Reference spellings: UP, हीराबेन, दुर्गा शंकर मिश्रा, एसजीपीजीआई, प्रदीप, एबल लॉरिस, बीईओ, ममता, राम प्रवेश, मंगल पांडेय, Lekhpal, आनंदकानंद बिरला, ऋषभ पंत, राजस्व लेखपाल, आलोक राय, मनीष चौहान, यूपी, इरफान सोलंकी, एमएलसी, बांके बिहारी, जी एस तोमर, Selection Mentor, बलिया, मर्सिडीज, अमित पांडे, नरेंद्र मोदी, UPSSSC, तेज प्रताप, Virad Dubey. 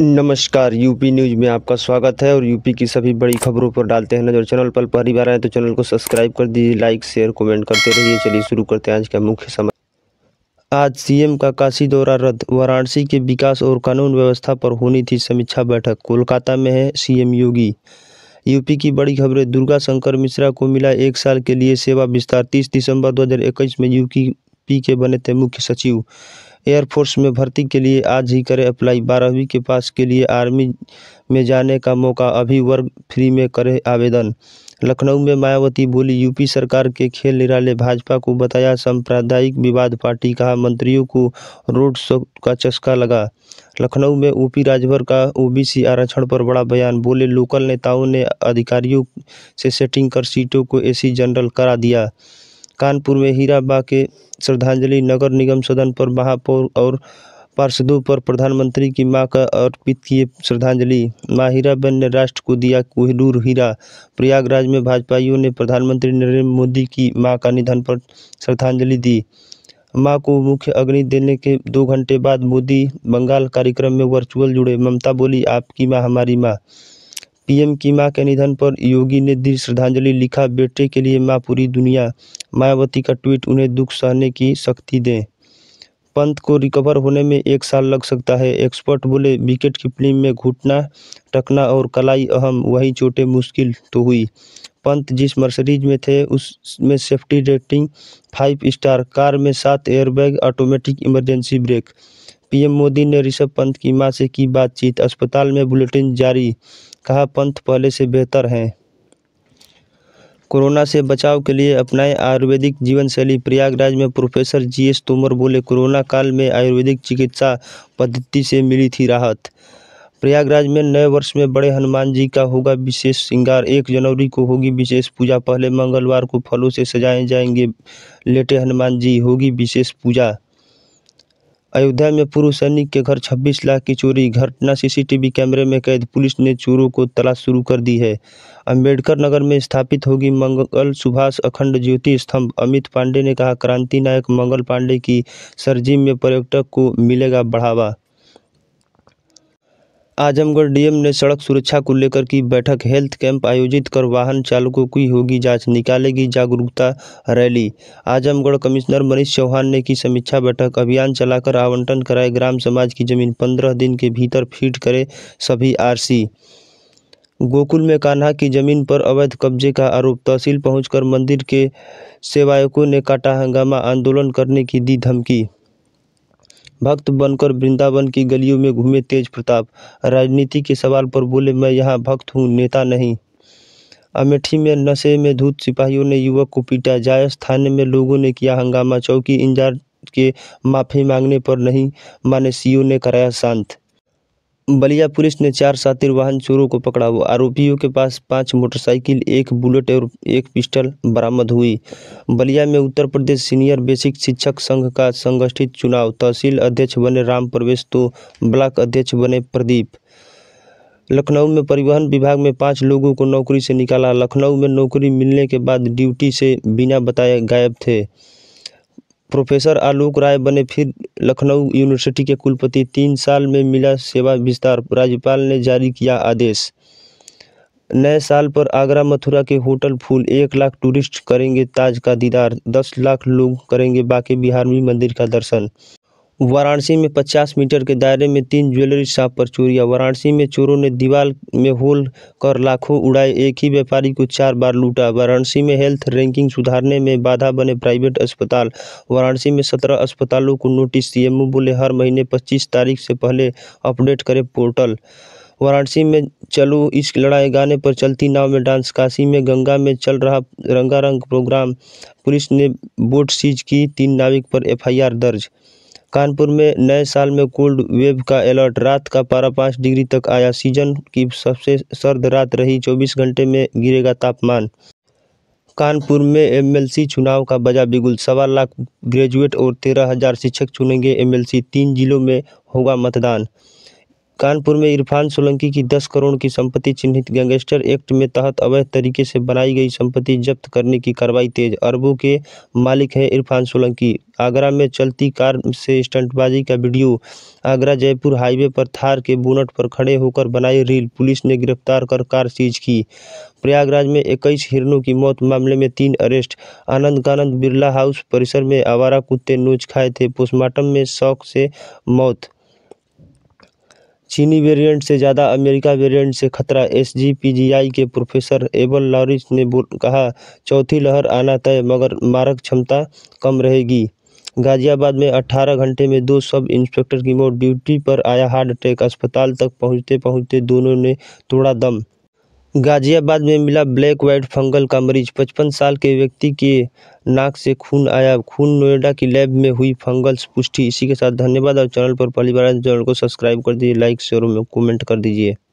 नमस्कार, यूपी news में आपका स्वागत है और यूपी की सभी बड़ी खबरों पर डालते हैं नजर। चैनल पर पहली बार आए तो चैनल को सब्सक्राइब कर दीजिए, लाइक शेयर कमेंट करते रहिए। चलिए शुरू करते हैं आज का मुख्य समाचार। आज सीएम का काशी दौरा रद्द, वाराणसी के विकास और कानून व्यवस्था पर होनी थी समीक्षा बैठक, कोलकाता में है सीएम योगी। यूपी की बड़ी खबरें। दुर्गा शंकर मिश्रा को मिला 1 साल के लिए सेवा विस्तार, 30 दिसंबर 2021 में यूपी के बने थे मुख्य सचिव। एयरफोर्स में भर्ती के लिए आज ही करें अप्लाई, 12वीं के पास के लिए आर्मी में जाने का मौका, अभी वर्ग फ्री में करें आवेदन। लखनऊ में मायावती बोली, यूपी सरकार के खेल निराले, भाजपा को बताया सांप्रदायिक विवाद पार्टी, कहा मंत्रियों को रोड शो का चस्का लगा। लखनऊ में ओपी राजभर का ओबीसी आरक्षण पर बड़ा बयान, बोले लोकल नेताओं ने अधिकारियों से सेटिंग कर सीटों को एसी जनरल करा दिया। कानपुर में हीराबेन के श्रद्धांजलि, नगर निगम सदन पर महापौर और पार्षदों पर प्रधानमंत्री की मां का अर्पित किए श्रद्धांजलि, मां हीराबेन ने राष्ट्र को दिया कोहिनूर हीरा। प्रयागराज में भाजपाइयों ने प्रधानमंत्री नरेंद्र मोदी की मां का निधन पर श्रद्धांजलि दी। मां को मुख्य अग्नि देने के 2 घंटे बाद मोदी बंगाल कार्यक्रम में वर्चुअल जुड़े, ममता बोली आपकी माँ हमारी माँ। पीएम की मां के निधन पर योगी ने दी श्रद्धांजलि, लिखा बेटे के लिए मां पूरी दुनिया। मायावती का ट्वीट, उन्हें दुख सहने की शक्ति दें। पंत को रिकवर होने में 1 साल लग सकता है, एक्सपर्ट बोले विकेट कीपिंग में घुटना टकना और कलाई अहम, वहीं चोटें मुश्किल तो हुई। पंत जिस मर्सिडीज में थे उसमें सेफ्टी रेटिंग 5 स्टार, कार में 7 airbag, automatic emergency brake. PM Modi ने ऋषभ पंत की मां से की बातचीत, अस्पताल में बुलेटिन जारी, कहा पंत पहले से बेहतर हैं। कोरोना से बचाव के लिए अपनाएं आयुर्वेदिक जीवनशैली, प्रयागराज में प्रोफेसर जी एस तोमर बोले कोरोना काल में आयुर्वेदिक चिकित्सा पद्धति से मिली थी राहत। प्रयागराज में नए वर्ष में बड़े हनुमान जी का होगा विशेष श्रृंगार, 1 जनवरी को होगी विशेष पूजा, पहले मंगलवार को फलों से सजाए जाएंगे लेटे हनुमान जी, होगी विशेष पूजा। अयोध्या में पूर्व सैनिक के घर 26 लाख की चोरी, घटना सीसीटीवी कैमरे में कैद, पुलिस ने चोरों को तलाश शुरू कर दी है। अंबेडकर नगर में स्थापित होगी मंगल सुभाष अखंड ज्योति स्तंभ, अमित पांडे ने कहा क्रांति नायक मंगल पांडेय की सरजीम में पर्यटक को मिलेगा बढ़ावा। आजमगढ़ डीएम ने सड़क सुरक्षा को लेकर की बैठक, हेल्थ कैंप आयोजित कर वाहन चालकों की होगी जांच, निकालेगी जागरूकता रैली। आजमगढ़ कमिश्नर मनीष चौहान ने की समीक्षा बैठक, अभियान चलाकर आवंटन कराए ग्राम समाज की जमीन, 15 दिन के भीतर फीड करे सभी आरसी। गोकुल में कान्हा की जमीन पर अवैध कब्जे का आरोप, तहसील पहुंचकर मंदिर के सेवायकों ने काटा हंगामा, आंदोलन करने की दी धमकी। भक्त बनकर वृंदावन की गलियों में घूमे तेज प्रताप, राजनीति के सवाल पर बोले मैं यहाँ भक्त हूँ नेता नहीं। अमेठी में नशे में धूत सिपाहियों ने युवक को पीटा, जायस थाने में लोगों ने किया हंगामा, चौकी इंचार्ज के माफी मांगने पर नहीं माने सीओ ने कराया शांत। बलिया पुलिस ने 4 शातिर वाहन चोरों को पकड़ा, वो आरोपियों के पास 5 मोटरसाइकिल, 1 बुलेट और 1 पिस्टल बरामद हुई। बलिया में उत्तर प्रदेश सीनियर बेसिक शिक्षक संघ का संगठित चुनाव, तहसील अध्यक्ष बने राम प्रवेश तो ब्लॉक अध्यक्ष बने प्रदीप। लखनऊ में परिवहन विभाग में 5 लोगों को नौकरी से निकाला, लखनऊ में नौकरी मिलने के बाद ड्यूटी से बिना बताए गायब थे। प्रोफेसर आलोक राय बने फिर लखनऊ यूनिवर्सिटी के कुलपति, 3 साल में मिला सेवा विस्तार, राज्यपाल ने जारी किया आदेश। नए साल पर आगरा मथुरा के होटल फूल, 1 लाख टूरिस्ट करेंगे ताज का दीदार, 10 लाख लोग करेंगे बांके बिहारी मंदिर का दर्शन। वाराणसी में 50 मीटर के दायरे में 3 ज्वेलरी शॉप पर चोरियां, वाराणसी में चोरों ने दीवार में होल कर लाखों उड़ाए, एक ही व्यापारी को 4 बार लूटा। वाराणसी में हेल्थ रैंकिंग सुधारने में बाधा बने प्राइवेट अस्पताल, वाराणसी में 17 अस्पतालों को नोटिस, सीएमओ बोले हर महीने 25 तारीख से पहले अपडेट करें पोर्टल। वाराणसी में चलो इश्क लड़ाए गाने पर चलती नाव में डांस, काशी में गंगा में चल रहा रंगारंग प्रोग्राम, पुलिस ने बोट सीज की, 3 नाविक पर एफआईआर दर्ज। कानपुर में नए साल में कोल्ड वेव का अलर्ट, रात का पारा 5 डिग्री तक आया, सीजन की सबसे सर्द रात रही, 24 घंटे में गिरेगा तापमान। कानपुर में एमएलसी चुनाव का बजा बिगुल, 1.25 लाख ग्रेजुएट और 13,000 शिक्षक चुनेंगे एमएलसी, 3 जिलों में होगा मतदान। कानपुर में इरफान सोलंकी की 10 करोड़ की संपत्ति चिन्हित गैंगस्टर एक्ट में तहत अवैध तरीके से बनाई गई संपत्ति जब्त करने की कार्रवाई तेज। अरबों के मालिक हैं इरफान सोलंकी। आगरा में चलती कार से स्टंटबाजी का वीडियो। आगरा जयपुर हाईवे पर थार के बोनट पर खड़े होकर बनाई रील, पुलिस ने गिरफ्तार कर कार सीज की। प्रयागराज में 21 हिरणों की मौत मामले में 3 अरेस्ट। आनंदकानंद बिरला हाउस परिसर में आवारा कुत्ते नोच खाए थे, पोस्टमार्टम में शौक से मौत। चीनी वेरिएंट से ज़्यादा अमेरिका वेरिएंट से खतरा, एसजीपीजीआई के प्रोफेसर एबल लॉरिस ने कहा। चौथी लहर आना तय मगर मारक क्षमता कम रहेगी। गाजियाबाद में 18 घंटे में 2 सब इंस्पेक्टर की मौत, ड्यूटी पर आया हार्ट अटैक, अस्पताल तक पहुंचते पहुंचते दोनों ने तोड़ा दम। गाजियाबाद में मिला ब्लैक वाइट फंगल का मरीज, 55 साल के व्यक्ति के नाक से खून आया। खून नोएडा की लैब में हुई फंगल्स पुष्टि। इसी के साथ धन्यवाद, और चैनल पर पहली बार चैनल को सब्सक्राइब कर दीजिए, लाइक शेयर और कमेंट कर दीजिए।